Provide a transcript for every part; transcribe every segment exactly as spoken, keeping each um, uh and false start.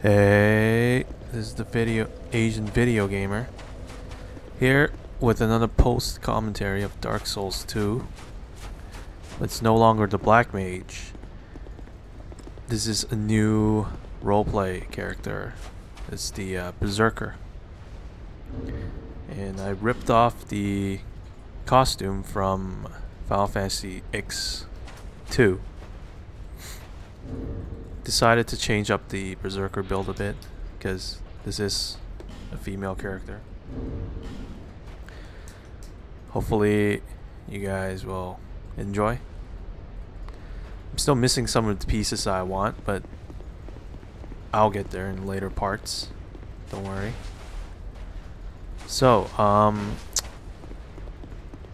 Hey, this is the video Asian Video Gamer here with another post commentary of Dark Souls two. It's no longer the Black Mage. This is a new roleplay character. It's the uh, Berserker, and I ripped off the costume from Final Fantasy X two. Decided to change up the Berserker build a bit because this is a female character. Hopefully you guys will enjoy. I'm still missing some of the pieces I want, but I'll get there in later parts, don't worry. So um,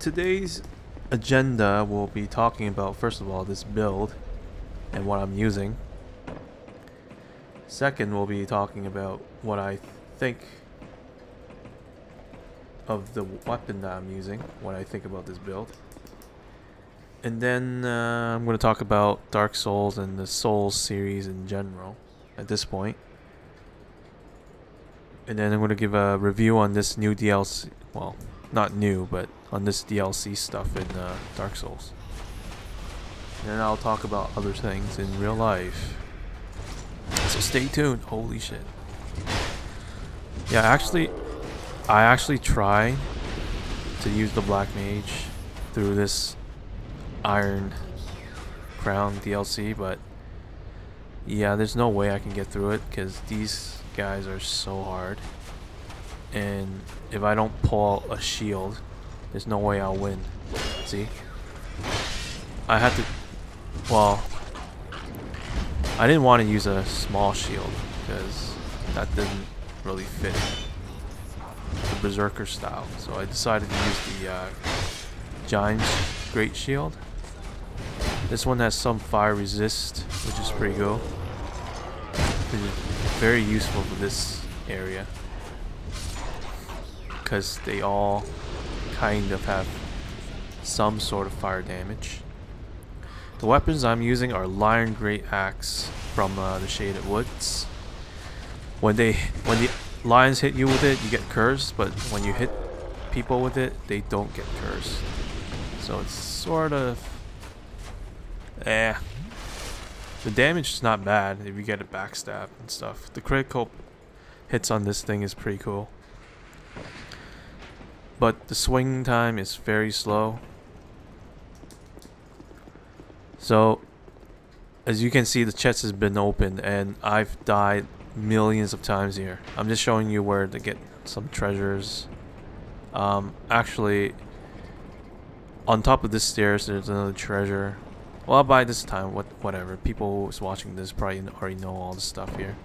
today's agenda will be talking about, first of all, this build and what I'm using. Second, we'll be talking about what I think of the weapon that I'm using, what I think about this build. And then uh, I'm going to talk about Dark Souls and the Souls series in general at this point. And then I'm going to give a review on this new D L C, well, not new, but on this D L C stuff in uh, Dark Souls. And then I'll talk about other things in real life. So stay tuned. Holy shit. Yeah, actually, I actually try to use the Black Mage through this Iron Crown D L C, but yeah, there's no way I can get through it because these guys are so hard. And if I don't pull out a shield, there's no way I'll win. See? I had to... well... I didn't want to use a small shield because that didn't really fit the Berserker style, so I decided to use the uh, Gyrm Greatshield. This one has some fire resist, which is pretty cool. It's very useful for this area because they all kind of have some sort of fire damage. The weapons I'm using are Lion Greataxe from uh, the Shaded Woods. When they, when the lions hit you with it, you get cursed, but when you hit people with it, they don't get cursed. So it's sort of... eh. The damage is not bad if you get a backstab and stuff. The critical hits on this thing is pretty cool. But the swing time is very slow. So, as you can see, the chest has been opened and I've died millions of times here. I'm just showing you where to get some treasures. Um, actually, on top of this stairs, there's another treasure. Well, by this time, what, whatever. People who's watching this probably already know all this stuff here.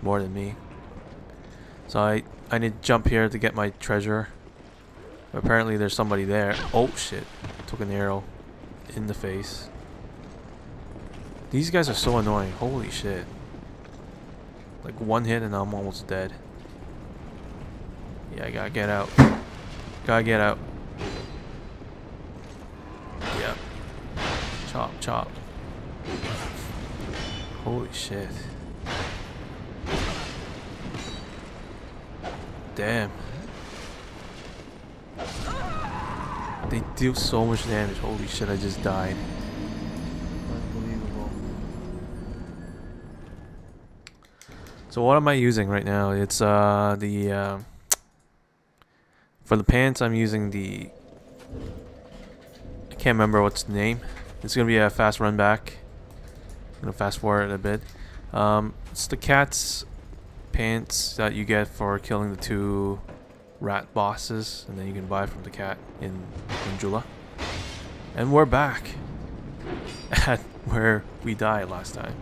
More than me. So I, I need to jump here to get my treasure. Apparently there's somebody there. Oh shit, took an arrow in the face. These guys are so annoying. Holy shit. Like one hit and I'm almost dead. Yeah, I gotta get out. Gotta get out. Yeah. Chop, chop. Holy shit. Damn. They do so much damage. Holy shit, I just died. Unbelievable. So what am I using right now? It's uh, the... Uh, for the pants, I'm using the... I can't remember what's the name. It's going to be a fast run back. I'm going to fast forward a bit. Um, it's the cat's pants that you get for killing the two... rat bosses, and then you can buy from the cat in Gondula. And we're back at where we died last time.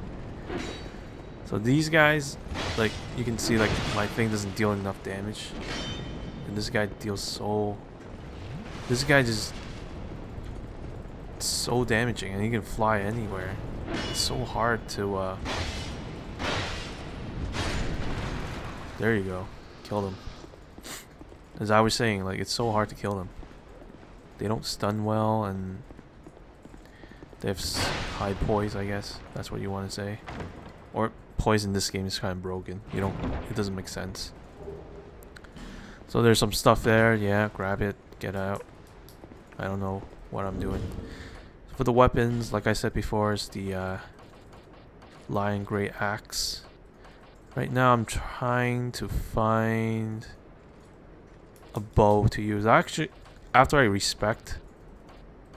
So these guys, like you can see, like my thing doesn't deal enough damage, and this guy deals so... this guy just so damaging, and he can fly anywhere. It's so hard to... uh there you go, killed him. As I was saying, like it's so hard to kill them. They don't stun well, and they have high poise, I guess. That's what you want to say. Or poison in this game is kind of broken. You don't, it doesn't make sense. So there's some stuff there. Yeah, grab it, get out. I don't know what I'm doing. For the weapons, like I said before, is the uh, Lion Greataxe. Right now I'm trying to find a bow to use. Actually, after I respect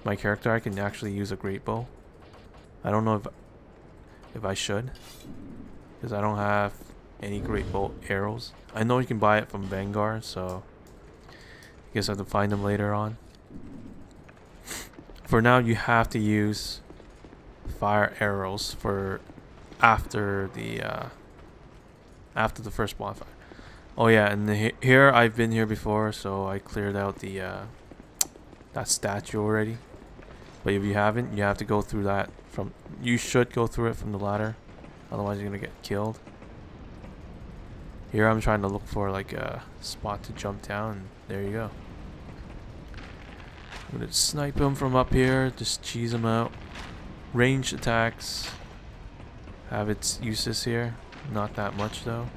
my character, I can actually use a great bow. I don't know if if I should, because I don't have any great bow arrows. I know you can buy it from Vanguard, so I guess I have to find them later on. For now, you have to use fire arrows for after the uh, after the first bonfire. Oh yeah, and the, here I've been here before, so I cleared out the uh, that statue already. But if you haven't, you have to go through that from. You should go through it from the ladder, otherwise you're gonna get killed. Here I'm trying to look for like a spot to jump down. There you go. I'm gonna snipe him from up here, just cheese him out. Ranged attacks have its uses here, not that much though.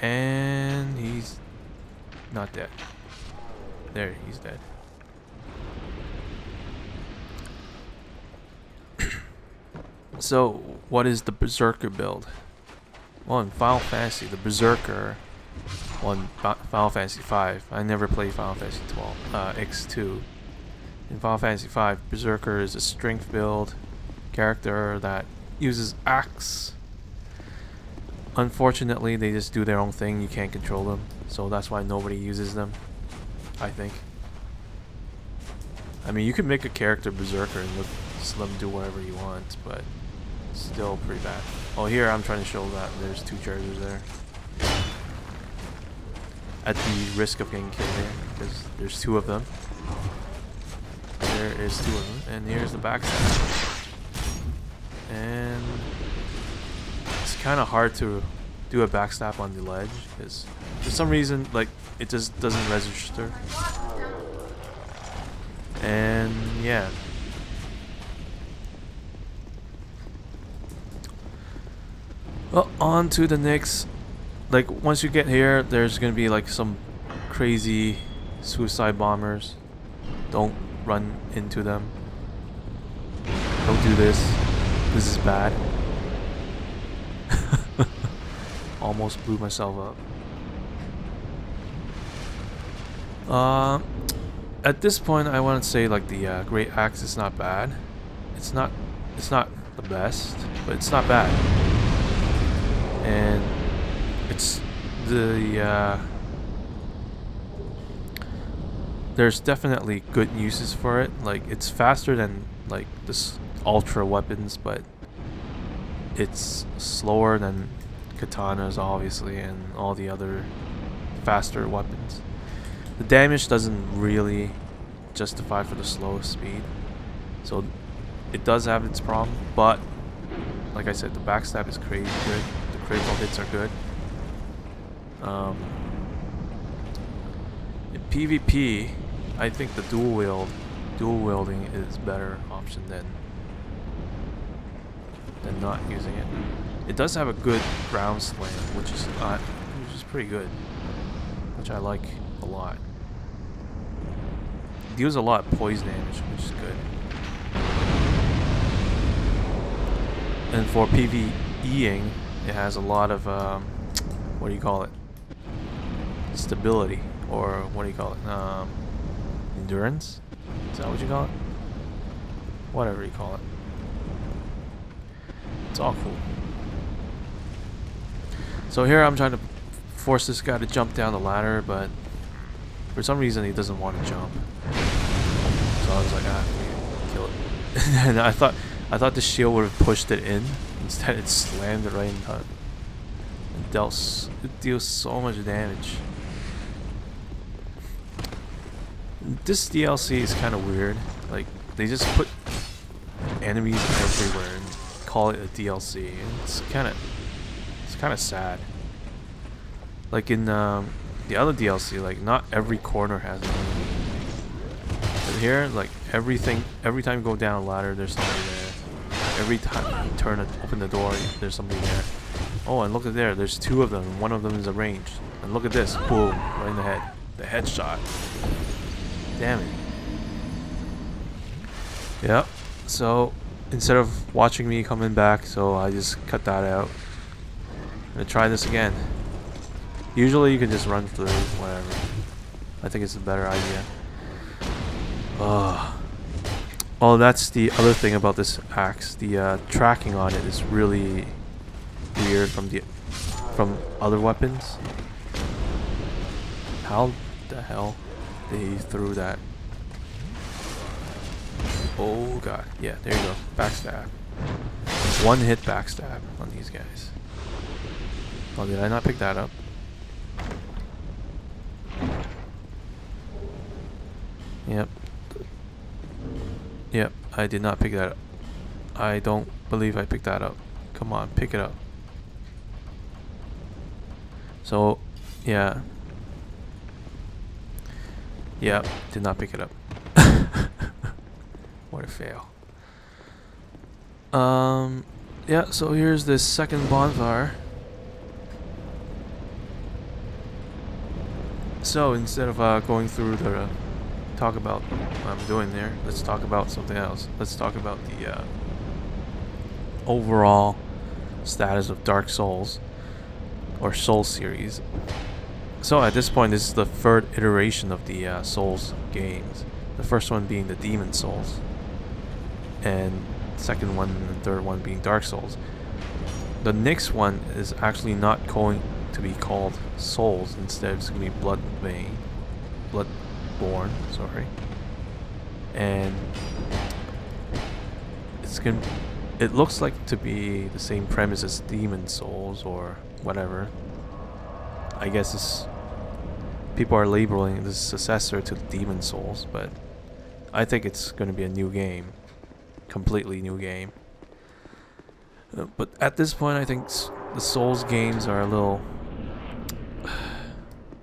And he's not dead. There, he's dead. So, what is the Berserker build? Well, in Final Fantasy, the Berserker. On Final Fantasy five, I never played Final Fantasy twelve, uh, X two. In Final Fantasy five, Berserker is a strength build character that uses axe. Unfortunately, they just do their own thing. You can't control them, so that's why nobody uses them, I think. I mean, you can make a character Berserker and look, just let them do whatever you want, but still pretty bad. Oh, here I'm trying to show that there's two chargers there. At the risk of getting killed here, because there's two of them. There is two of them, and here's the backside. And it's kind of hard to do a backstab on the ledge, because for some reason, like, it just doesn't register. And yeah. Well, on to the next. Like, once you get here, there's gonna be like some crazy suicide bombers. Don't run into them. Don't do this. This is bad. Almost blew myself up. Uh, at this point, I want to say like the uh, Greataxe is not bad. It's not. It's not the best, but it's not bad. And it's the uh, there's definitely good uses for it. Like, it's faster than like this ultra weapons, but it's slower than katanas obviously and all the other faster weapons. The damage doesn't really justify for the slow speed, so it does have its problem. But like I said, the backstab is crazy good. The critical hits are good. Um, in PvP, I think the dual wield, dual wielding is better option than than not using it. It does have a good ground slam, which is not, which is pretty good, which I like a lot. It deals a lot of poise damage, which is good. And for PvEing, it has a lot of um, what do you call it? Stability, or what do you call it? Um, endurance? Is that what you call it? Whatever you call it. It's all cool. So here I'm trying to force this guy to jump down the ladder, but for some reason he doesn't want to jump. So I was like, ah, kill it. And I thought, I thought the shield would have pushed it in. Instead, it slammed it right in front. It deals, it deals so much damage. This D L C is kind of weird. Like, they just put enemies everywhere and call it a D L C. It's kind of, it's kind of sad. Like in um, the other D L C, like not every corner has an enemy. But here, like everything, every time you go down a ladder, there's something there. every time you turn it, open the door, there's somebody there. Oh, and look at there, there's two of them, one of them is arranged. And look at this, boom, right in the head. The headshot. Damn it. Yep, so instead of watching me coming back, so I just cut that out. I'm gonna try this again. Usually you can just run through, whatever. I think it's a better idea. Ugh. Oh, that's the other thing about this axe. The uh, tracking on it is really weird from the from other weapons. How the hell they threw that? Oh god, yeah, there you go. Backstab. One hit backstab on these guys. Oh, did I not pick that up? Yep. Yep, I did not pick that up. I don't believe I picked that up. Come on, pick it up. So, yeah. Yep, did not pick it up. What a fail. Um, yeah, so here's this second bonfire. So, instead of uh, going through the... Uh, talk about what I'm doing there, let's talk about something else. Let's talk about the uh, overall status of Dark Souls or Souls series. So at this point, this is the third iteration of the uh, Souls games. The first one being the Demon Souls, and second one and third one being Dark Souls. The next one is actually not going to be called Souls, instead it's going to be Bloodbane. Blood Born, sorry, and it's gonna. It looks like to be the same premise as Demon Souls or whatever. I guess this, people are labeling this successor to Demon Souls, but I think it's going to be a new game, completely new game. Uh, but at this point, I think s the Souls games are a little.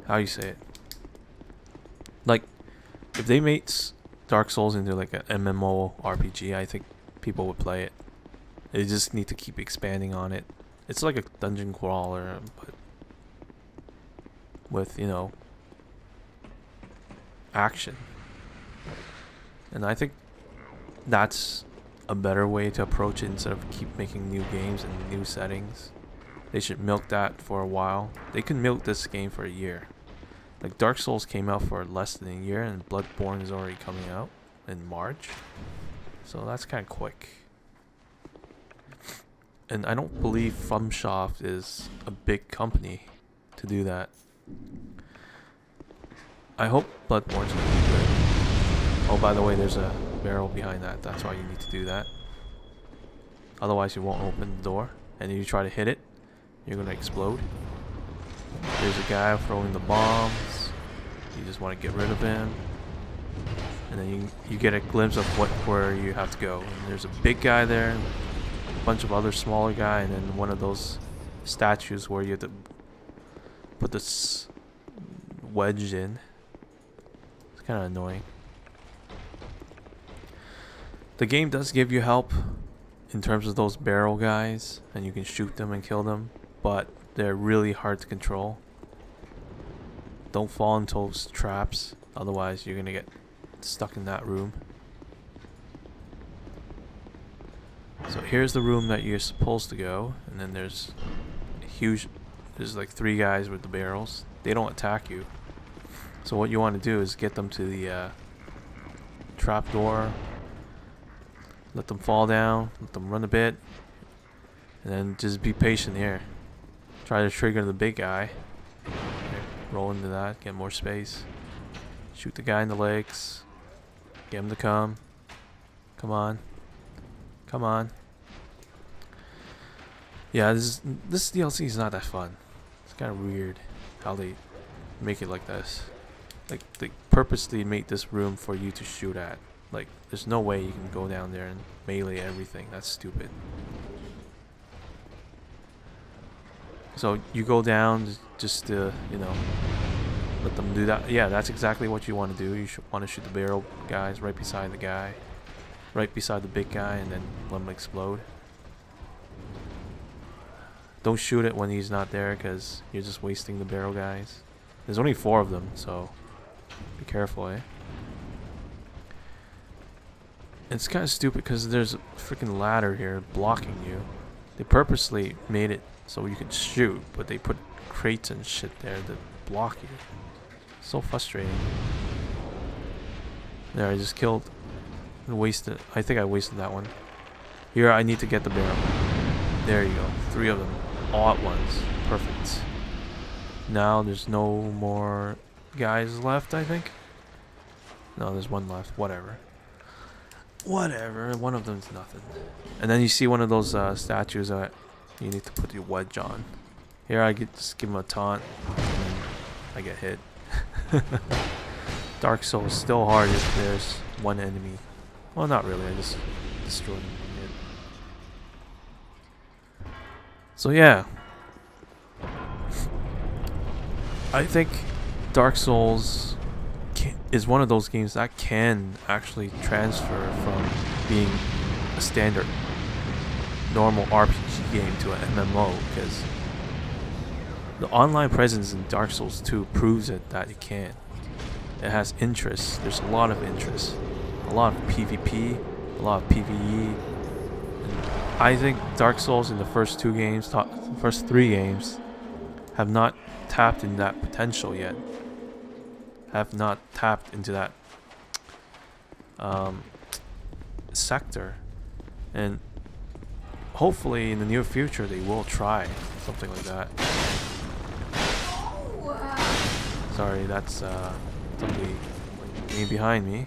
How you say it? Like, if they made Dark Souls into like an M M O R P G, I think people would play it. They just need to keep expanding on it. It's like a dungeon crawler, but with, you know, action. And I think that's a better way to approach it instead of keep making new games and new settings. They should milk that for a while. They can milk this game for a year. Like, Dark Souls came out for less than a year, and Bloodborne is already coming out in March. So that's kind of quick. And I don't believe FromSoft is a big company to do that. I hope Bloodborne's going to be good. Oh, by the way, there's a barrel behind that. That's why you need to do that. Otherwise, you won't open the door. And if you try to hit it, you're going to explode. There's a guy throwing the bombs. You just want to get rid of him, and then you you get a glimpse of what where you have to go. And there's a big guy there, a bunch of other smaller guy, and then one of those statues where you have to put this wedge in. It's kind of annoying. The game does give you help in terms of those barrel guys, and you can shoot them and kill them, but they're really hard to control. Don't fall into those traps, otherwise you're gonna get stuck in that room. So here's the room that you're supposed to go, and then there's a huge, there's like three guys with the barrels. They don't attack you. So what you want to do is get them to the uh, trap door, let them fall down, let them run a bit, and then just be patient here. Try to trigger the big guy. Okay, roll into that, get more space. Shoot the guy in the legs. Get him to come. Come on. Come on. Yeah, this is, this D L C is not that fun. It's kind of weird how they make it like this. Like, they purposely made this room for you to shoot at. Like, there's no way you can go down there and melee everything. That's stupid. So you go down just to, you know, let them do that. Yeah, that's exactly what you want to do. You should want to shoot the barrel guys right beside the guy. right beside the big guy and then let him explode. Don't shoot it when he's not there because you're just wasting the barrel guys. There's only four of them, so be careful, eh? It's kind of stupid because there's a freaking ladder here blocking you. They purposely made it so you could shoot, but they put crates and shit there that block you. So frustrating. There, I just killed and wasted. I think I wasted that one. Here, I need to get the barrel. There you go. Three of them. All at once. Perfect. Now there's no more guys left, I think. No, there's one left. Whatever. Whatever. One of them's nothing. And then you see one of those uh, statues that you need to put your wedge on. Here, I get, just give him a taunt. And I get hit. Dark Souls still hard if there's one enemy. Well, not really. I just destroyed him. So yeah, I think Dark Souls can, is one of those games that can actually transfer from being a standard normal R P G game to an M M O, because the online presence in Dark Souls two proves it that it can. It has interests. There's a lot of interests. A lot of PvP, a lot of PvE. And I think Dark Souls in the first two games, top, first three games, have not tapped into that potential yet. Have not tapped into that um, sector. And hopefully in the near future they will try something like that. Sorry, that's uh, somebody behind me.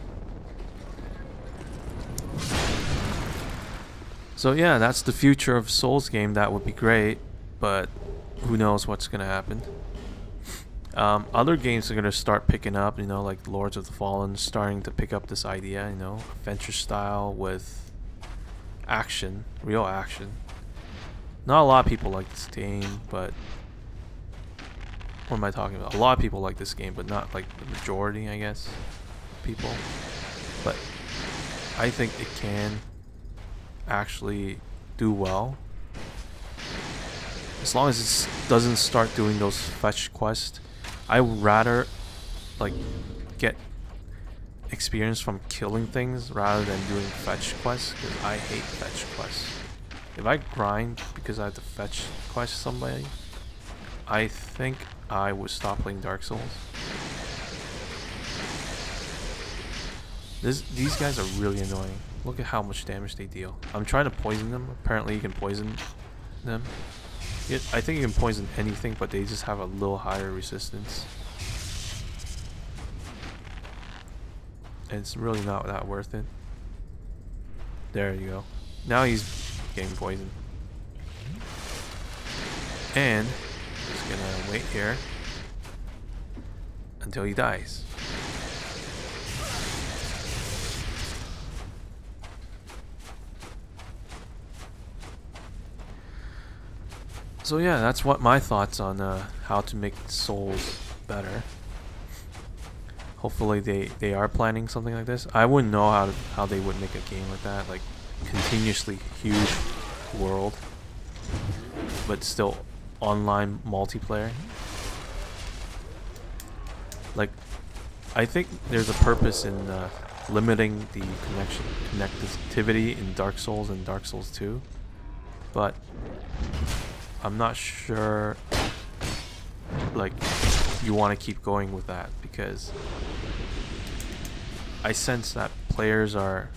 So yeah, that's the future of Souls game. That would be great, but who knows what's gonna happen. Um, other games are gonna start picking up, you know, like Lords of the Fallen, starting to pick up this idea, you know, adventure style with action, real action. Not a lot of people like this game, but what am I talking about? A lot of people like this game, but not like the majority, I guess, people. But I think it can actually do well, as long as it doesn't start doing those fetch quests. I would rather like get experience from killing things rather than doing fetch quests, because I hate fetch quests. If I grind because I have to fetch quest somebody, I think I would stop playing Dark Souls. This, these guys are really annoying. Look at how much damage they deal. I'm trying to poison them. Apparently you can poison them. It, I think you can poison anything, but they just have a little higher resistance. And it's really not that worth it. There you go. Now he's getting poisoned. And just gonna wait here until he dies. So yeah, that's what my thoughts on uh, how to make Souls better. Hopefully they, they are planning something like this. I wouldn't know how to, how they would make a game like that, like continuously huge world, but still online multiplayer. Like, I think there's a purpose in uh, limiting the connection connectivity in Dark Souls and Dark Souls two, but I'm not sure like you want to keep going with that, because I sense that players are,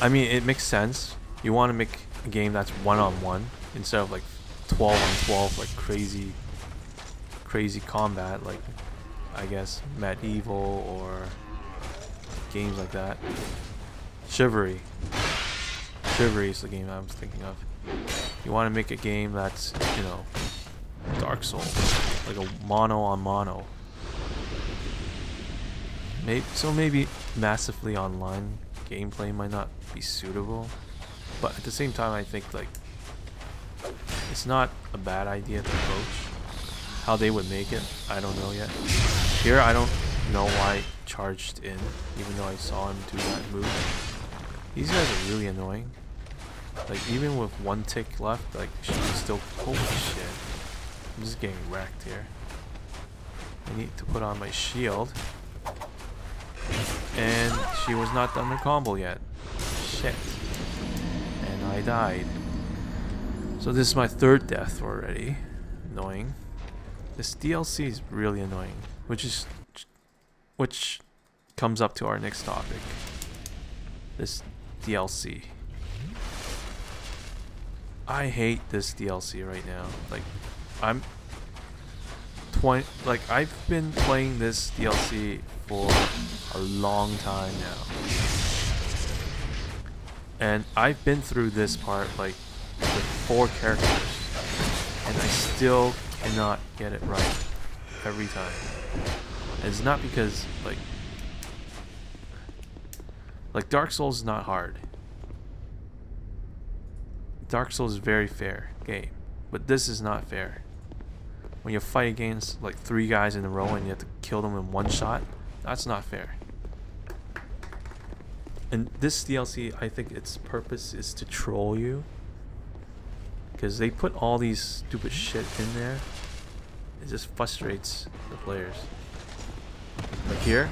I mean, it makes sense. You want to make a game that's one-on-one instead of like twelve on twelve, like crazy crazy combat, like I guess Medieval or games like that. Chivalry. Chivalry is the game I was thinking of. You want to make a game that's, you know, Dark Souls, like a mono on mono. Maybe, so maybe massively online gameplay might not be suitable, but at the same time, I think like it's not a bad idea to approach. How they would make it, I don't know yet. Here, I don't know why I charged in, even though I saw him do that move. These guys are really annoying. Like, even with one tick left, like, she can still... Holy shit. I'm just getting wrecked here. I need to put on my shield. And she was not done her combo yet. Shit. And I died. So this is my third death already. Annoying. This D L C is really annoying. Which is... Which comes up to our next topic. This D L C. I hate this D L C right now. Like, I'm... twenty Like, I've been playing this D L C for a long time now. And I've been through this part, like, with four characters. And I still cannot get it right. Every time. And it's not because, like... Like, Dark Souls is not hard. Dark Souls is very fair game, but this is not fair. When you fight against like three guys in a row and you have to kill them in one shot, that's not fair. And this D L C, I think its purpose is to troll you, because they put all these stupid shit in there. It just frustrates the players. Like here,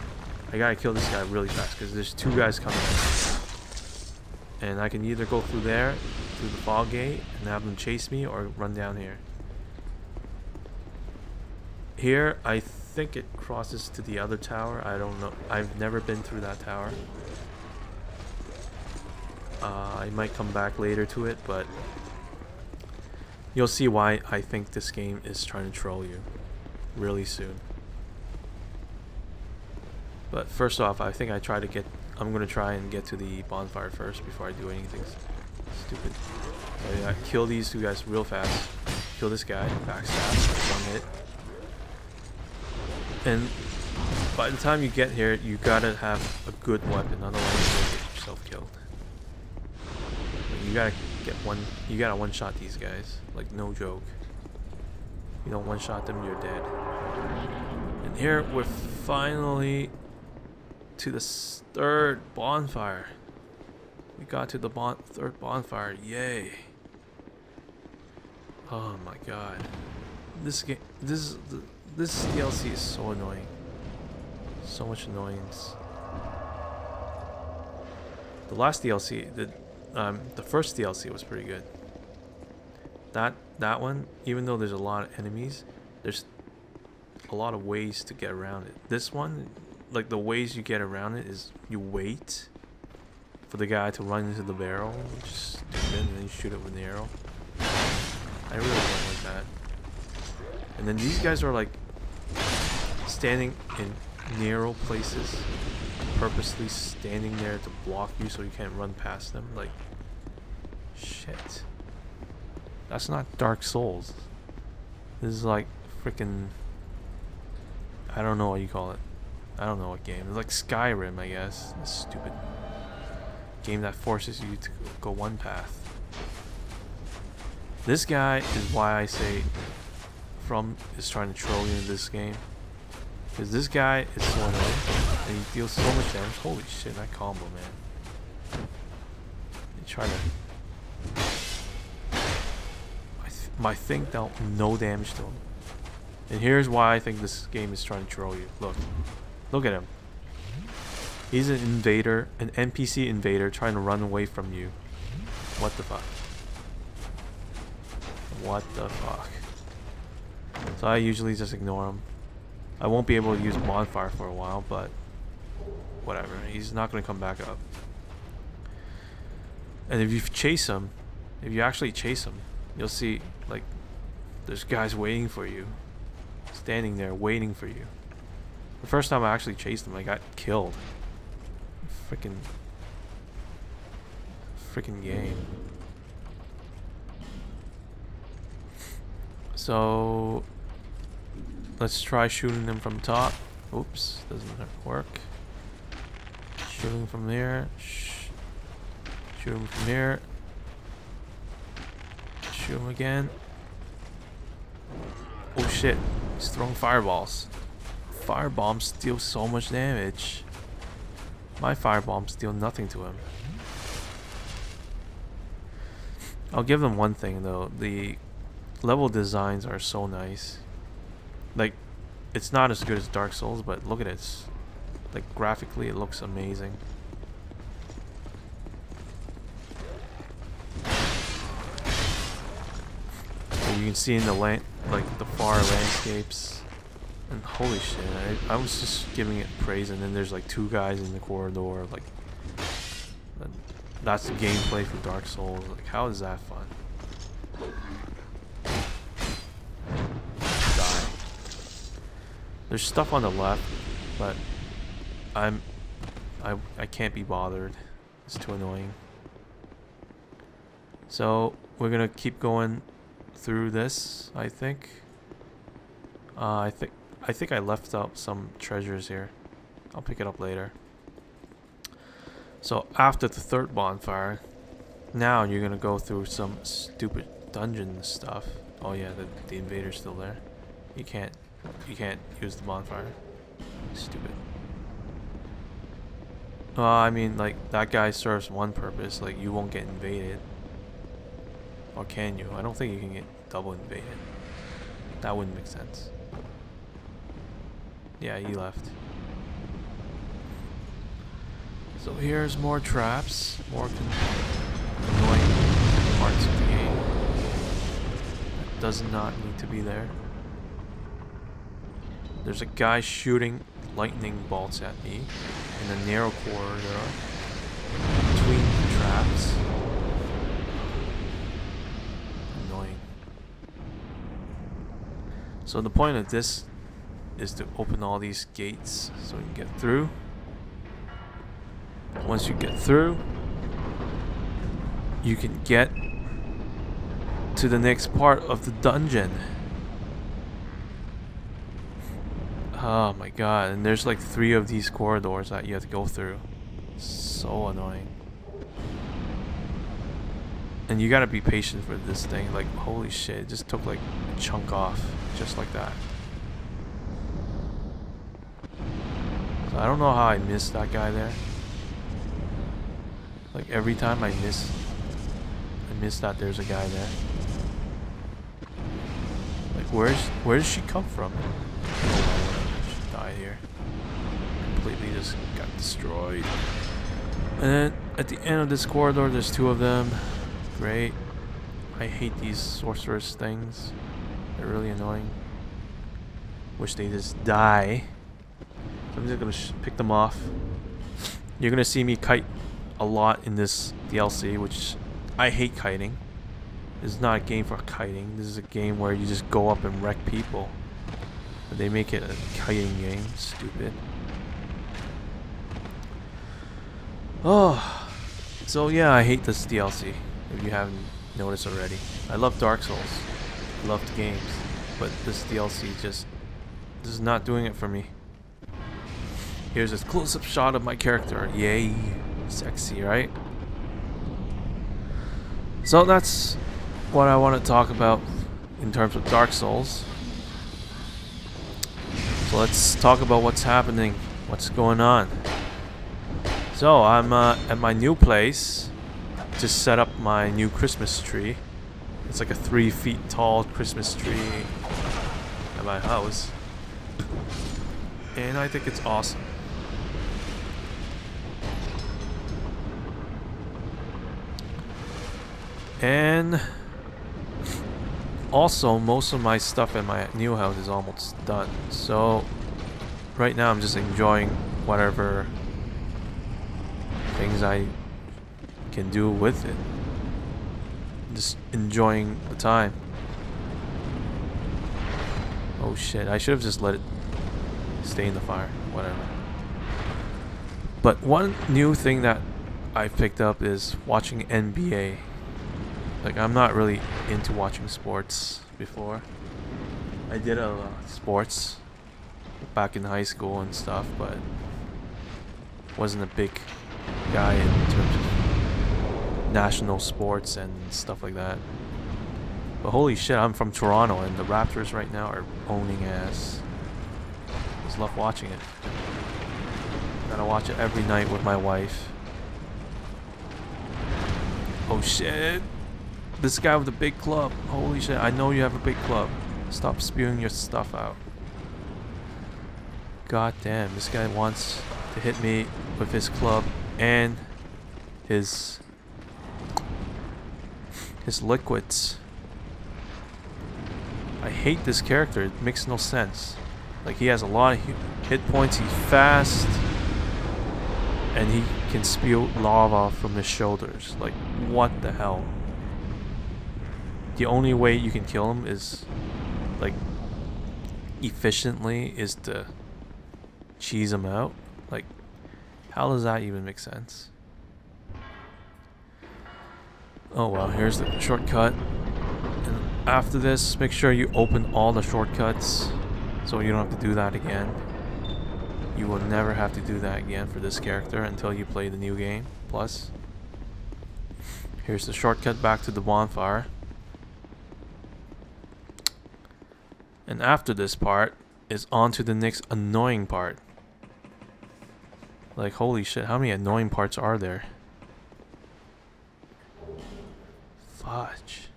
I gotta kill this guy really fast because there's two guys coming in. And I can either go through there, through the ball gate, and have them chase me, or run down here. Here, I think it crosses to the other tower. I don't know. I've never been through that tower. Uh, I might come back later to it, but you'll see why I think this game is trying to troll you really soon. But first off, I think I try to get. I'm gonna try and get to the bonfire first before I do anything. Stupid. So yeah, kill these two guys real fast. Kill this guy. Backstab. One hit. And by the time you get here, you gotta have a good weapon, otherwise you'll get yourself killed. But you gotta get one. You gotta one-shot these guys. Like no joke. If you don't one-shot them, you're dead. And here we're finally to the third bonfire. We got to the bon third bonfire, yay! Oh my god, this game, this this D L C is so annoying. So much annoyance. The last D L C, the um, the first D L C was pretty good. That that one, even though there's a lot of enemies, there's a lot of ways to get around it. This one, like the ways you get around it is you wait. For the guy to run into the barrel, just do it, and then you shoot it with an arrow. I really don't like that. And then these guys are like standing in narrow places, purposely standing there to block you so you can't run past them. Like, shit. That's not Dark Souls. This is like freaking. I don't know what you call it. I don't know what game. It's like Skyrim, I guess. That's stupid. Game that forces you to go one path. This guy is why I say From is trying to troll you in this game, because this guy is so annoying and he deals so much damage. Holy shit, that combo, man! They try to. I th my thing dealt no damage to him, and here's why I think this game is trying to troll you. Look, look at him. He's an invader, an N P C invader trying to run away from you. What the fuck? What the fuck? So I usually just ignore him. I won't be able to use bonfire for a while, but whatever. He's not going to come back up. And if you chase him, if you actually chase him, you'll see, like, there's guys waiting for you. Standing there waiting for you. The first time I actually chased him, I got killed. Freaking, freaking game. So let's try shooting them from top. Oops, doesn't work. Shooting from there. Sh shoot him from here. Shoot him again. Oh shit! He's throwing fireballs. firebomb deal so much damage. My firebombs deal nothing to him. I'll give them one thing though, the level designs are so nice. Like, it's not as good as Dark Souls, but look at it. It's, like, graphically it looks amazing. And you can see in the land, like the far landscapes, and holy shit, I, I was just giving it praise, and then there's like two guys in the corridor, like. That's the gameplay for Dark Souls. Like, how is that fun? Die. There's stuff on the left, but I'm I I can't be bothered. It's too annoying. So we're gonna keep going through this. I think. Uh, I think I think I left out some treasures here. I'll pick it up later. So after the third bonfire, now you're gonna go through some stupid dungeon stuff. Oh yeah, the, the invader's still there. You can't, you can't use the bonfire. Stupid. Uh, I mean, like, that guy serves one purpose. Like, you won't get invaded. Or can you? I don't think you can get double invaded. That wouldn't make sense. Yeah, he left. So here's more traps, more annoying parts of the game. That does not need to be there. There's a guy shooting lightning bolts at me in the narrow corridor between the traps. Annoying. So the point of this is to open all these gates so you can get through. Once you get through, you can get to the next part of the dungeon. Oh my god, and there's like three of these corridors that you have to go through. So annoying. And you gotta be patient for this thing. Like, holy shit, it just took like a chunk off, just like that. So I don't know how I missed that guy there. Like, every time I miss, I miss that there's a guy there. Like, where's, where does she come from? Oh, she died here. Completely just got destroyed. And then, at the end of this corridor, there's two of them. Great. I hate these sorceress things. They're really annoying. Wish they just die. So I'm just gonna sh pick them off. You're gonna see me kite a lot in this D L C, which I hate kiting. This is not a game for kiting. This is a game where you just go up and wreck people. But they make it a kiting game. Stupid. Oh, so yeah, I hate this D L C. If you haven't noticed already, I love Dark Souls. I loved games, but this D L C just this is not doing it for me. Here's this close-up shot of my character. Yay. Sexy, right? So that's what I want to talk about in terms of Dark Souls. So let's talk about what's happening, what's going on. So I'm uh, at my new place to set up my new Christmas tree. It's like a three feet tall Christmas tree at my house, and I think it's awesome. And also, most of my stuff in my new house is almost done. So right now I'm just enjoying whatever things I can do with it. Just enjoying the time. Oh shit, I should have just let it stay in the fire. Whatever. But one new thing that I picked up is watching N B A. Like, I'm not really into watching sports before. I did a lot of sports back in high school and stuff, but wasn't a big guy in terms of national sports and stuff like that. But holy shit, I'm from Toronto, and the Raptors right now are owning ass. just love watching it. I'm gonna watch it every night with my wife. Oh shit! This guy with the big club. Holy shit, I know you have a big club. Stop spewing your stuff out. God damn, this guy wants to hit me with his club and his his liquids. I hate this character, it makes no sense. Like, he has a lot of hit points, he's fast, and he can spew lava from his shoulders. Like, what the hell? The only way you can kill him is, like, efficiently is to cheese him out. Like, how does that even make sense? Oh well, here's the shortcut. After this, make sure you open all the shortcuts so you don't have to do that again. You will never have to do that again for this character until you play the new game. Plus, here's the shortcut back to the bonfire. And after this part is on to the next annoying part. Like, holy shit, how many annoying parts are there? Fudge.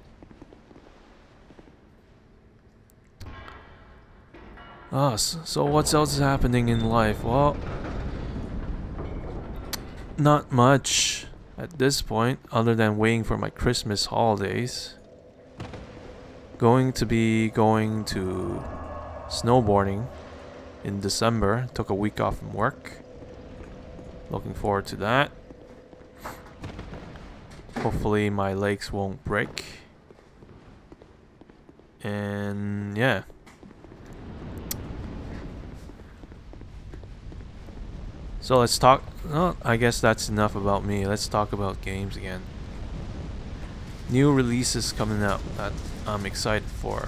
Ah, so what else is happening in life? Well, not much at this point, other than waiting for my Christmas holidays. Going to be going to snowboarding in December. Took a week off from work. Looking forward to that. Hopefully my legs won't break. And yeah. So let's talk, well, I guess that's enough about me. Let's talk about games again. New releases coming out that I'm excited for.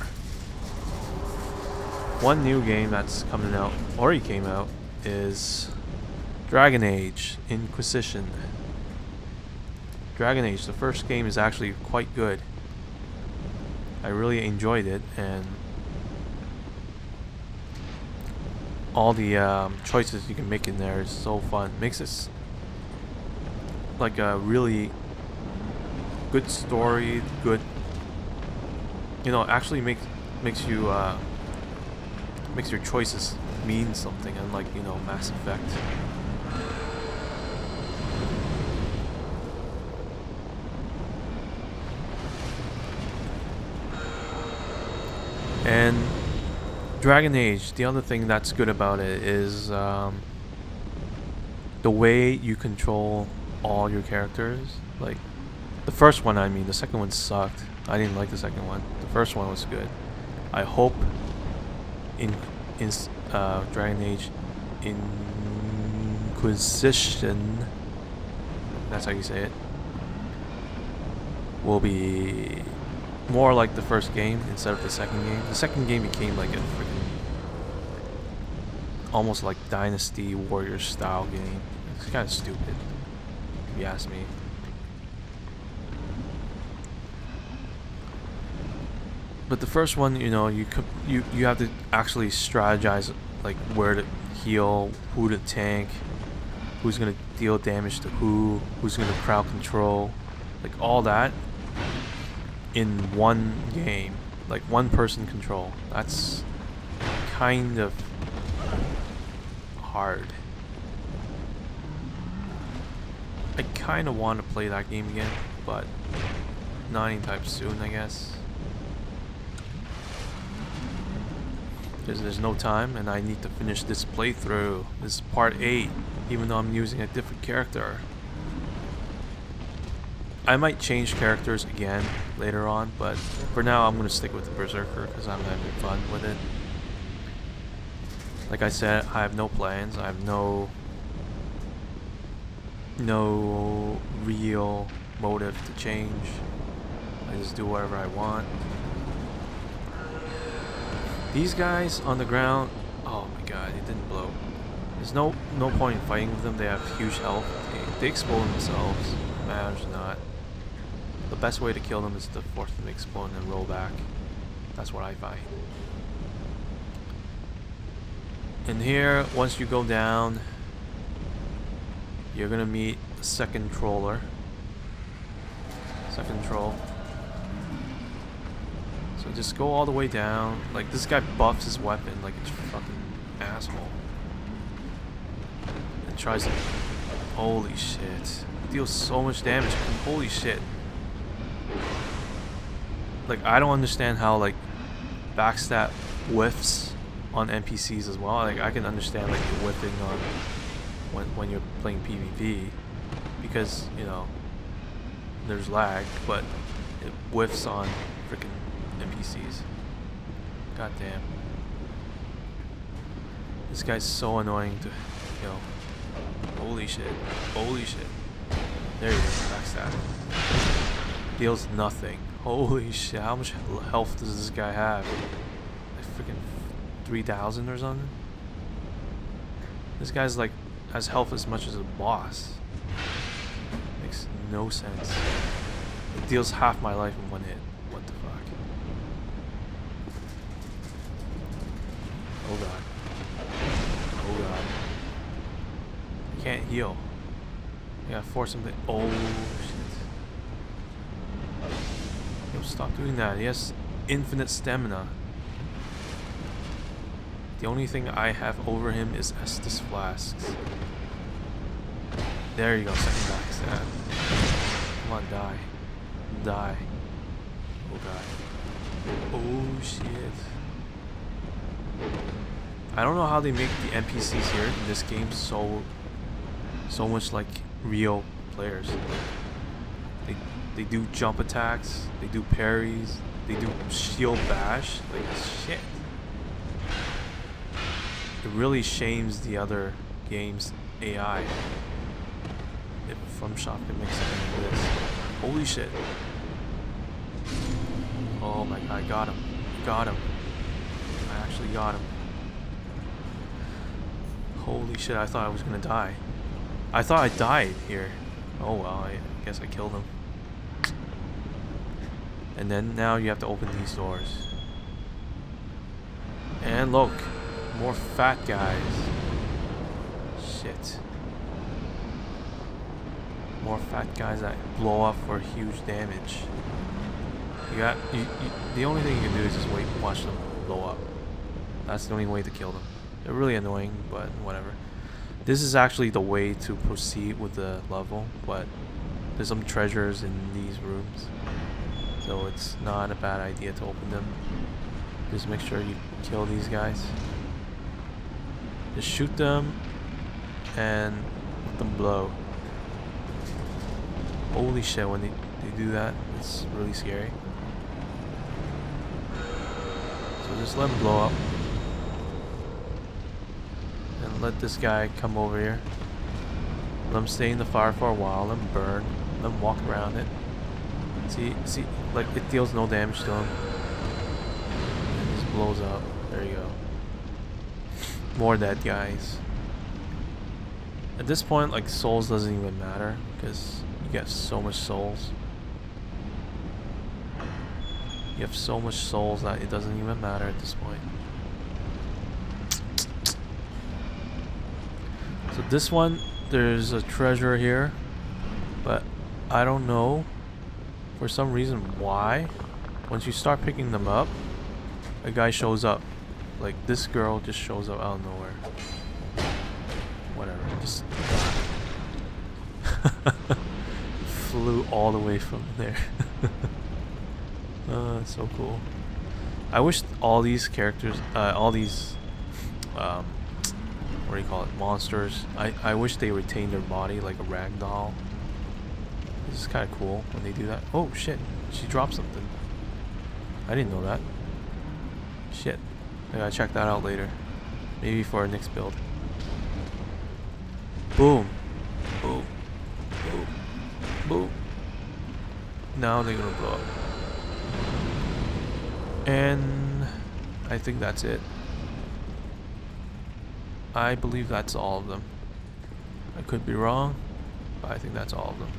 One new game that's coming out, already came out, is Dragon Age Inquisition. Dragon Age, the first game, is actually quite good. I really enjoyed it, and all the um, choices you can make in there is so fun. Makes it like a really good story, good, you know, actually makes makes you uh, makes your choices mean something, unlike, you know, Mass Effect. And Dragon Age, the other thing that's good about it is um, the way you control all your characters. Like, the first one, I mean, the second one sucked. I didn't like the second one. The first one was good. I hope in, in uh, Dragon Age Inquisition, that's how you say it, will be more like the first game instead of the second game. The second game became like a freaking, almost like Dynasty Warriors style game. It's kind of stupid, if you ask me. But the first one, you know, you you you have to actually strategize, like where to heal, who to tank, who's gonna deal damage to who, who's gonna crowd control, like all that. In one game, like one person control, that's kind of hard. I kind of want to play that game again, but not anytime soon, I guess, because there's no time and I need to finish this playthrough. This is part eight, even though I'm using a different character. I might change characters again later on, but for now I'm gonna stick with the Berserker because I'm having fun with it. Like I said, I have no plans. I have no no real motive to change. I just do whatever I want. These guys on the ground, oh my god, it didn't blow. There's no no point in fighting with them. They have huge health. They, they explode themselves. Matters not. The best way to kill them is to force them to explode and roll back. That's what I find. And here, once you go down, you're gonna meet the second troller. Second troll. So just go all the way down. Like, this guy buffs his weapon like it's a fucking asshole. And tries to... Holy shit. Deals so much damage. Holy shit. Like, I don't understand how, like, backstab whiffs on N P Cs as well. Like, I can understand, like, you're whiffing on when, when you're playing P v P because, you know, there's lag, but it whiffs on freaking N P Cs. Goddamn. This guy's so annoying to kill. Holy shit. Holy shit. There you go. Backstab. Deals nothing. Holy shit, how much health does this guy have? Like freaking three thousand or something? This guy's like has health as much as a boss. Makes no sense. It deals half my life in one hit. What the fuck? Oh god. Oh god. I can't heal. I gotta force him to. Oh shit. Stop doing that. He has infinite stamina. The only thing I have over him is Estus Flasks. There you go, second backstab. Come on, die. Die. Oh god. Oh shit. I don't know how they make the N P Cs here in this game so so much like real players. They They do jump attacks, they do parries, they do shield bash, like shit. It really shames the other game's A I. If FromSoft can make something like this. Holy shit. Oh my god, I got him. Got him. I actually got him. Holy shit, I thought I was gonna die. I thought I died here. Oh well, I guess I killed him. And then now you have to open these doors. And look, more fat guys. Shit. More fat guys that blow up for huge damage. You got you, you, the only thing you can do is just wait and watch them blow up. That's the only way to kill them. They're really annoying, but whatever. This is actually the way to proceed with the level, but there's some treasures in these rooms. So it's not a bad idea to open them. Just make sure you kill these guys. Just shoot them and let them blow. Holy shit, when they, they do that, it's really scary. So just let them blow up. And let this guy come over here. Let him stay in the fire for a while, let him burn, let him walk around it. See, see, like it deals no damage to him. It just blows up. There you go. More dead guys. At this point, like souls doesn't even matter because you get so much souls. You have so much souls that it doesn't even matter at this point. So this one, there's a treasure here, but I don't know. For some reason, why? Once you start picking them up, a guy shows up. Like, this girl just shows up out of nowhere. Whatever, just... Flew all the way from there. uh, so cool. I wish all these characters, uh, all these... Um, what do you call it? Monsters. I, I wish they retained their body like a ragdoll. This is kind of cool when they do that. Oh shit, she dropped something. I didn't know that. Shit. I gotta check that out later. Maybe for our next build. Boom. Boom. Boom. Boom. Now they're gonna blow up. And I think that's it. I believe that's all of them. I could be wrong, but I think that's all of them.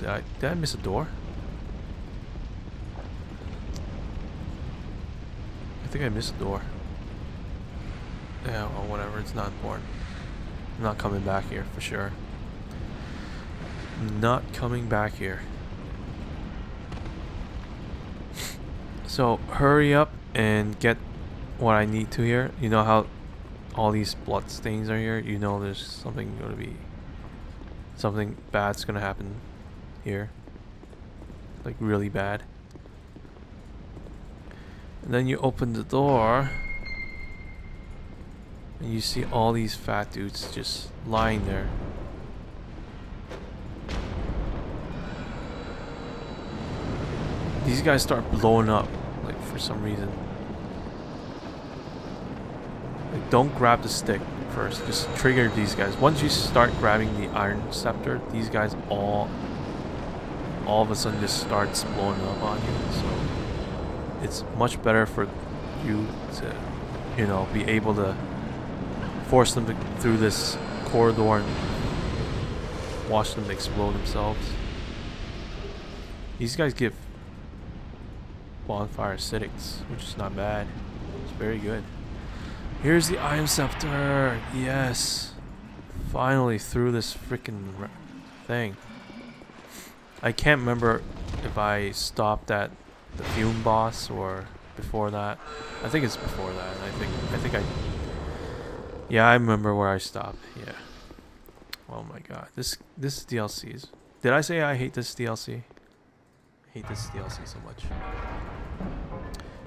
Did I, did I miss a door? I think I missed a door. Yeah, well, whatever, it's not important. I'm not coming back here, for sure. Not coming back here. So, hurry up and get what I need to here. You know how all these blood stains are here? You know there's something gonna be... Something bad's gonna happen here. Like, really bad. And then you open the door... And you see all these fat dudes just lying there. These guys start blowing up, like, for some reason. Like, don't grab the stick first. Just trigger these guys. Once you start grabbing the iron scepter, these guys all, all of a sudden just starts blowing up on you. So it's much better for you to, you know, be able to force them to, through this corridor and watch them explode themselves. These guys give bonfire acidics, which is not bad. It's very good. Here's the Iron Scepter! Yes! Finally through this freaking thing. I can't remember if I stopped at the Fume boss or before that. I think it's before that. I think I think I Yeah, I remember where I stopped. Yeah. Oh my god. This this D L C is... Did I say I hate this D L C? I hate this D L C so much.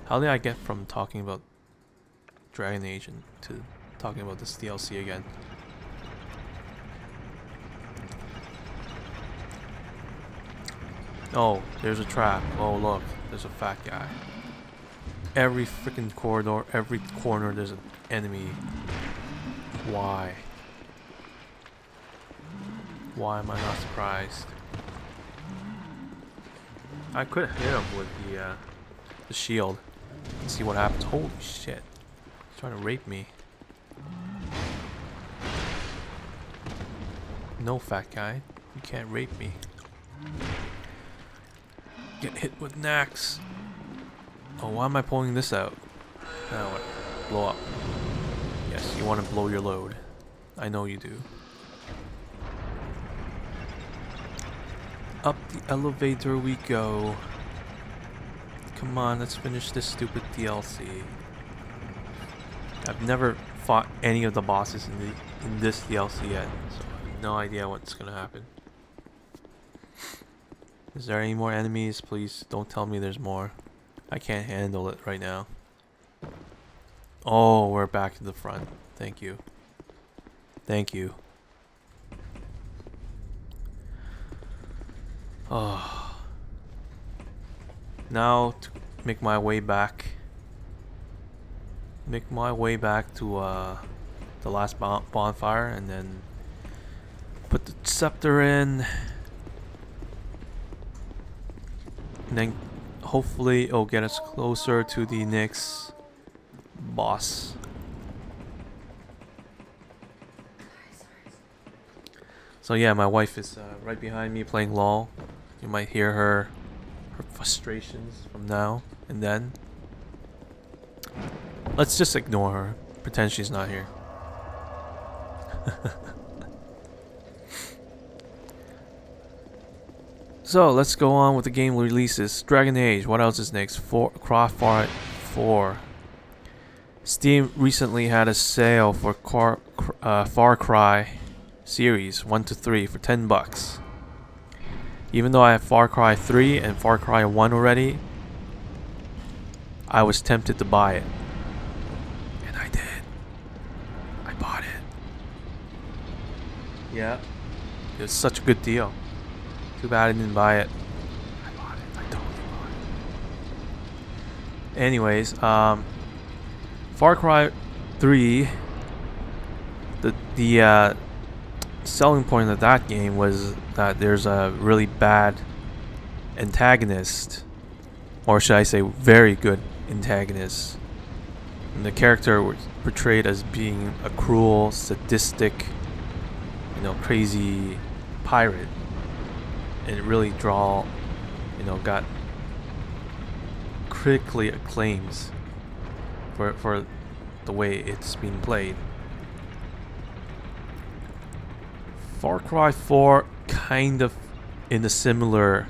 How did I get from talking about Dragon Age and to talking about this D L C again? Oh, there's a trap. Oh look, there's a fat guy. Every freaking corridor, every corner, there's an enemy. Why? Why am I not surprised? I could hit him with the uh, the shield and see what happens. Holy shit! He's trying to rape me. No, fat guy, you can't rape me. Get hit with an axe. Oh, why am I pulling this out? Now what? Blow up. Yes, you want to blow your load. I know you do. Up the elevator we go. Come on, let's finish this stupid D L C. I've never fought any of the bosses in, the, in this D L C yet, so I have no idea what's gonna happen. Is there any more enemies? Please don't tell me there's more. I can't handle it right now. Oh, we're back to the front. Thank you. Thank you. Oh. Now to make my way back. Make my way back to uh, the last bon bonfire and then put the scepter in. And then hopefully it'll get us closer to the next boss. So yeah, my wife is uh, right behind me playing LOL. You might hear her her frustrations from now and then. Let's just ignore her. Pretend she's not here. So let's go on with the game releases. Dragon Age. What else is next? Far Cry four. Steam recently had a sale for car, uh, Far Cry series one to three for ten bucks. Even though I have Far Cry three and Far Cry one already, I was tempted to buy it. And I did. I bought it. Yeah. It was such a good deal. Too bad I didn't buy it. I bought it. I totally bought it. Anyways, um... Far Cry three, the, the uh, selling point of that game was that there's a really bad antagonist, or should I say very good antagonist, and the character was portrayed as being a cruel, sadistic, you know, crazy pirate, and it really draw, you know, got critically acclaimed. For, for the way it's been played. Far Cry four kind of in a similar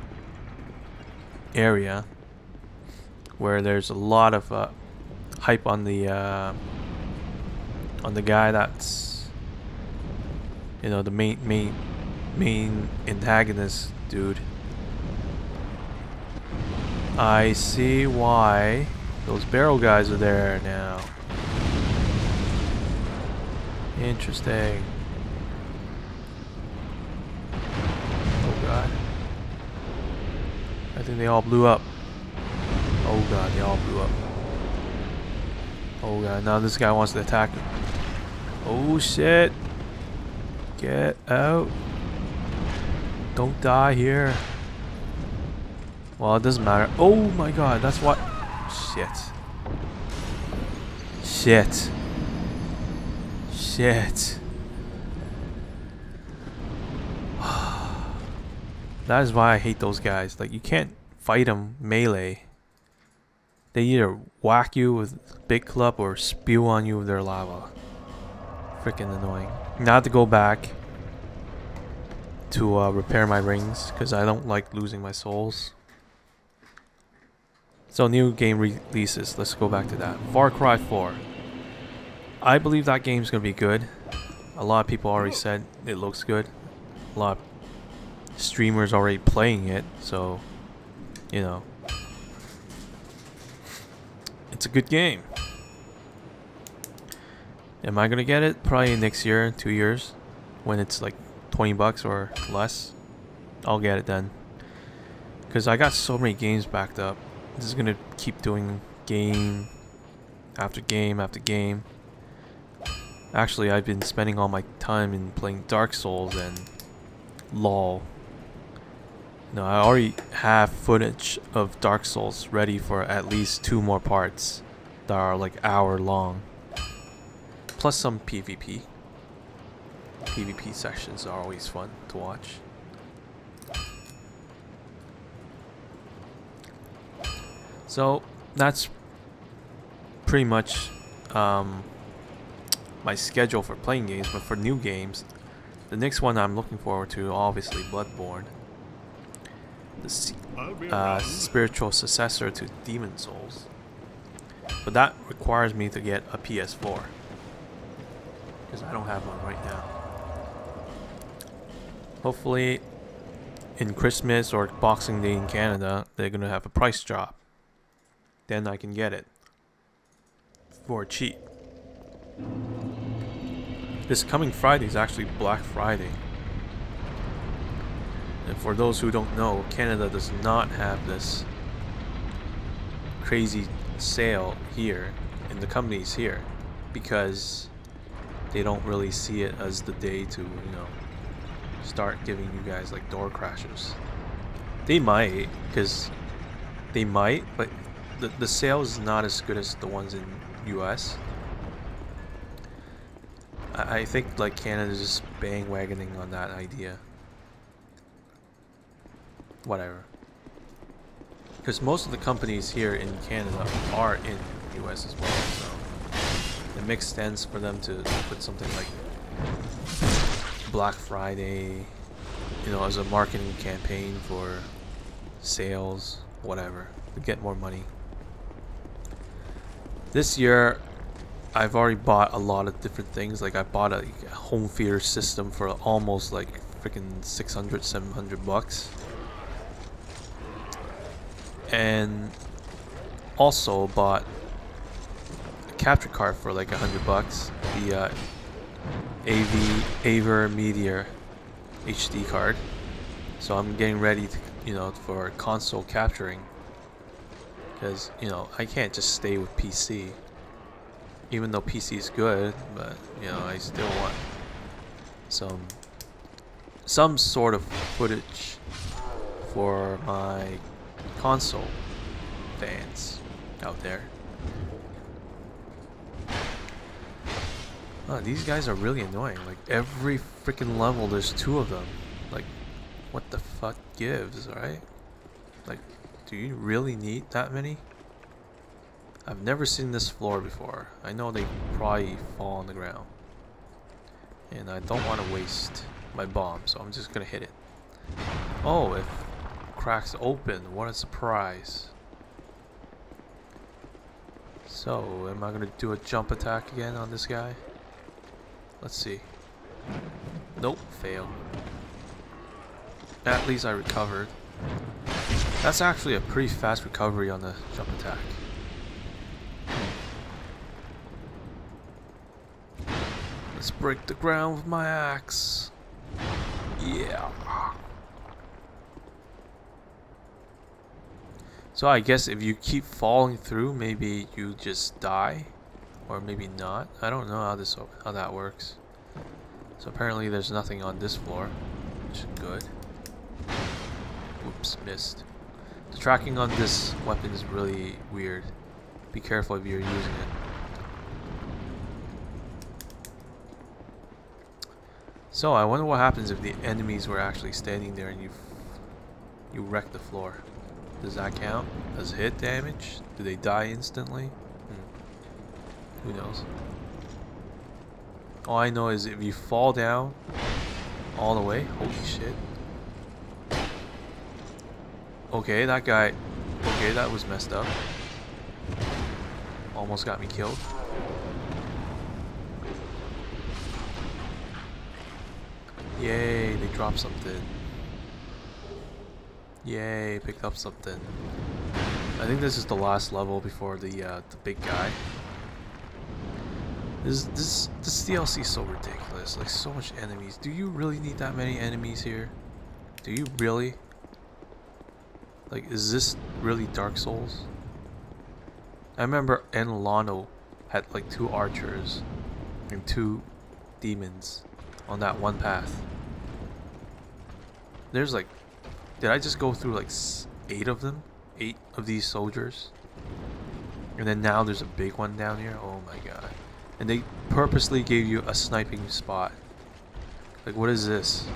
area where there's a lot of uh, hype on the uh, on the guy that's, you know, the main main main antagonist dude. I see why those barrel guys are there now. Interesting. Oh god. I think they all blew up. Oh god, they all blew up. Oh god, now this guy wants to attack me. Oh shit. Get out. Don't die here. Well, it doesn't matter. Oh my god, that's what. Shit. Shit. Shit. That is why I hate those guys. Like, you can't fight them melee. They either whack you with a big club or spew on you with their lava. Freaking annoying. Now I have to go back to uh, repair my rings because I don't like losing my souls. So new game releases, let's go back to that. Far Cry four. I believe that game's gonna be good. A lot of people already said it looks good. A lot of streamers already playing it, so, you know, it's a good game. Am I gonna get it? Probably next year, two years, when it's like twenty bucks or less. I'll get it then. Cause I got so many games backed up. This is gonna keep doing game after game after game. Actually, I've been spending all my time in playing Dark Souls and LOL. No, I already have footage of Dark Souls ready for at least two more parts that are like hour long. Plus some PvP. PvP sessions are always fun to watch. So that's pretty much um, my schedule for playing games, but for new games, the next one I'm looking forward to, obviously, Bloodborne, the uh, spiritual successor to Demon Souls, but that requires me to get a P S four because I don't have one right now. Hopefully, in Christmas or Boxing Day in Canada, they're gonna have a price drop. Then I can get it for cheap. This coming Friday is actually Black Friday. And for those who don't know, Canada does not have this crazy sale here in the companies here because they don't really see it as the day to, you know, start giving you guys like door crashers. They might, because they might, but The, the sale is not as good as the ones in U S. I, I think like Canada's just bandwagoning on that idea. Whatever. Because most of the companies here in Canada are in U S as well, so it makes sense for them to put something like Black Friday, you know, as a marketing campaign for sales, whatever, to get more money. This year, I've already bought a lot of different things. Like I bought a home theater system for almost like freaking six hundred, seven hundred bucks. And also bought a capture card for like a hundred bucks. The uh, A V, Aver Meteor H D card. So I'm getting ready to, you know, for console capturing. Because, you know, I can't just stay with P C. Even though P C is good, but, you know, I still want some some sort of footage for my console fans out there. Oh, these guys are really annoying. Like, every freaking level there's two of them. Like, what the fuck gives, right? Like, do you really need that many? I've never seen this floor before. I know they probably fall on the ground. And I don't want to waste my bomb, so I'm just gonna hit it. Oh, it cracks open. What a surprise. So, am I gonna do a jump attack again on this guy? Let's see. Nope, fail. At least I recovered. That's actually a pretty fast recovery on the jump attack. Let's break the ground with my axe. Yeah. So I guess if you keep falling through, maybe you just die, or maybe not. I don't know how this how that works. So apparently there's nothing on this floor, which is good. Oops, missed. The tracking on this weapon is really weird. Be careful if you're using it. So I wonder what happens if the enemies were actually standing there and you you wreck the floor. Does that count as hit damage? Do they die instantly? Hmm. Who knows? All I know is if you fall down all the way, holy shit. Okay, that guy, okay, that was messed up. Almost got me killed. Yay, they dropped something. Yay, picked up something. I think this is the last level before the uh, the big guy. This this this D L C is so ridiculous. Like, so much enemies. Do you really need that many enemies here? Do you really? Like, is this really Dark Souls? I remember Anor Londo had like two archers and two demons on that one path. There's like, did I just go through like eight of them? Eight of these soldiers? And then now there's a big one down here? Oh my god. And they purposely gave you a sniping spot. Like, what is this?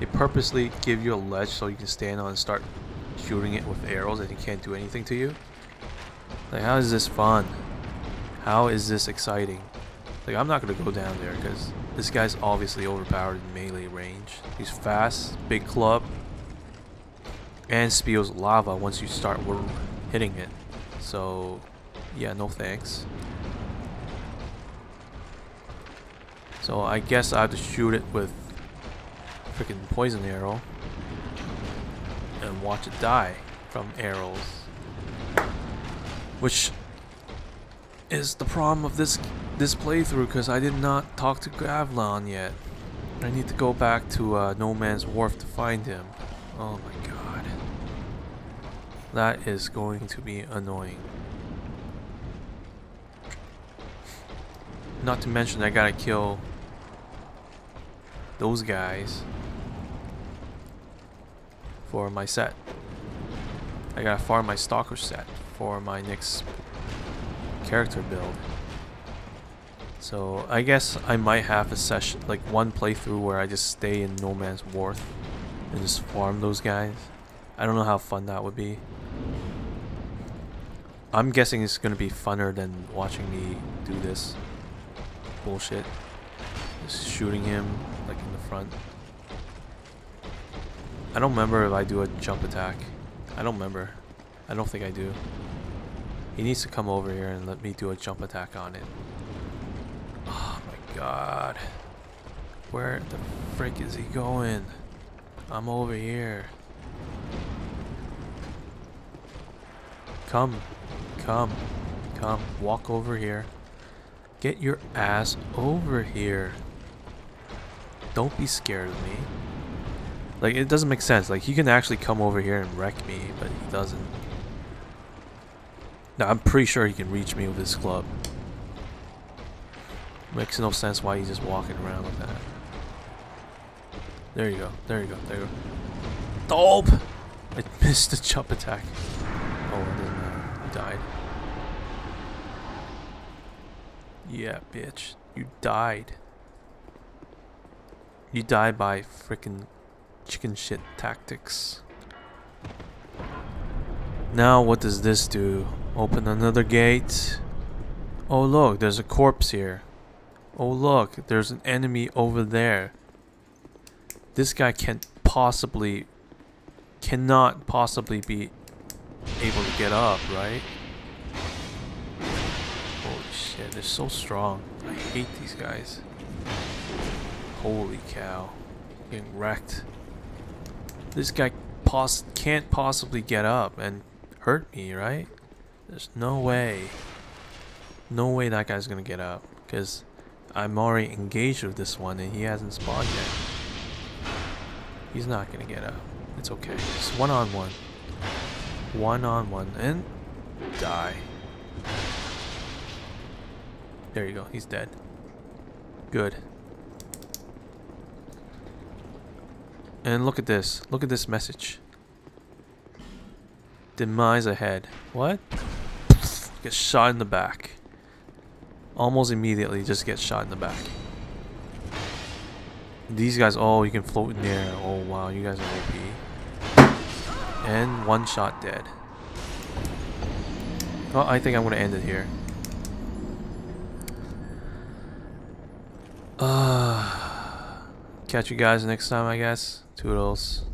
They purposely give you a ledge so you can stand on and start shooting it with arrows and it can't do anything to you? Like, how is this fun? How is this exciting? Like, I'm not gonna go down there because this guy's obviously overpowered in melee range. He's fast, big club, and spews lava once you start hitting it. So, yeah, no thanks. So I guess I have to shoot it with freaking poison arrow and watch it die from arrows, which is the problem of this this playthrough, because I did not talk to Gavlon yet. I need to go back to uh, No Man's Wharf to find him. Oh my god, that is going to be annoying. Not to mention I gotta kill those guys for my set. I gotta farm my stalker set for my next character build. So I guess I might have a session, like one playthrough, where I just stay in No Man's Wharf and just farm those guys. I don't know how fun that would be. I'm guessing it's gonna be funner than watching me do this bullshit. Just shooting him like in the front. I don't remember if I do a jump attack. I don't remember. I don't think I do. He needs to come over here and let me do a jump attack on it. Oh my god. Where the frick is he going? I'm over here. Come. Come. Come. Walk over here. Get your ass over here. Don't be scared of me. Like, it doesn't make sense. Like, he can actually come over here and wreck me, but he doesn't. Now, I'm pretty sure he can reach me with his club. Makes no sense why he's just walking around like that. There you go. There you go. There you go. Dope! I missed the jump attack. Oh, it doesn't matter. He died. Yeah, bitch. You died. You die by freaking chicken shit tactics. Now what does this do? Open another gate. Oh look, there's a corpse here. Oh look, there's an enemy over there. This guy can't possibly, cannot possibly be able to get up, right? Holy shit, they're so strong. I hate these guys. Holy cow. Getting wrecked. This guy pos- can't possibly get up and hurt me, right? There's no way. No way that guy's gonna get up, because I'm already engaged with this one and he hasn't spawned yet. He's not gonna get up. It's okay. It's one on one. One on one and die. There you go. He's dead. Good. And look at this. Look at this message. Demise ahead. What? Get shot in the back. Almost immediately just get shot in the back. These guys, oh, you can float in there. Oh wow, you guys are O P. And one shot dead. Well, I think I'm gonna end it here. Uh, catch you guys next time, I guess. Toodles.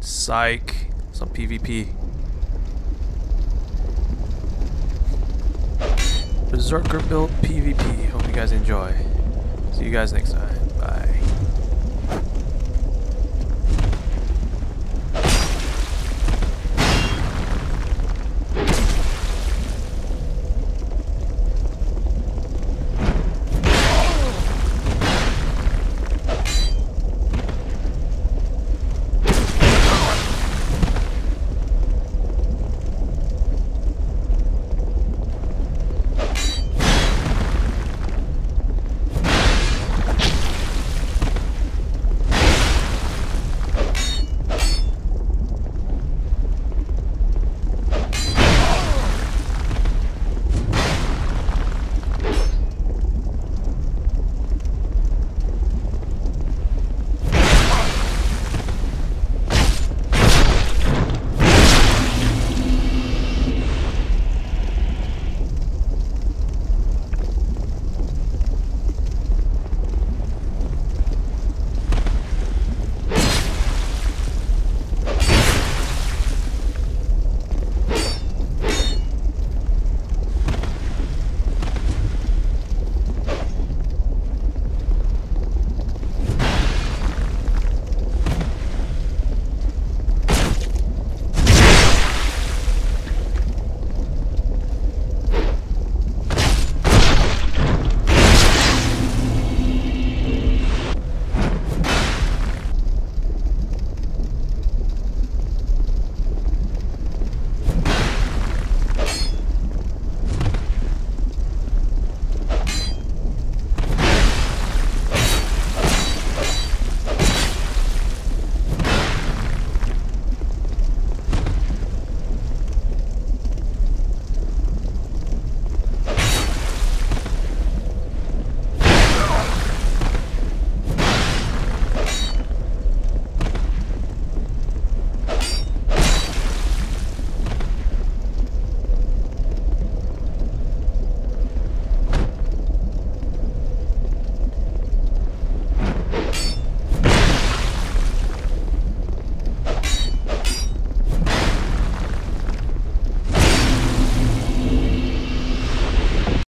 Psych. Some PvP. Berserker build PvP. Hope you guys enjoy. See you guys next time.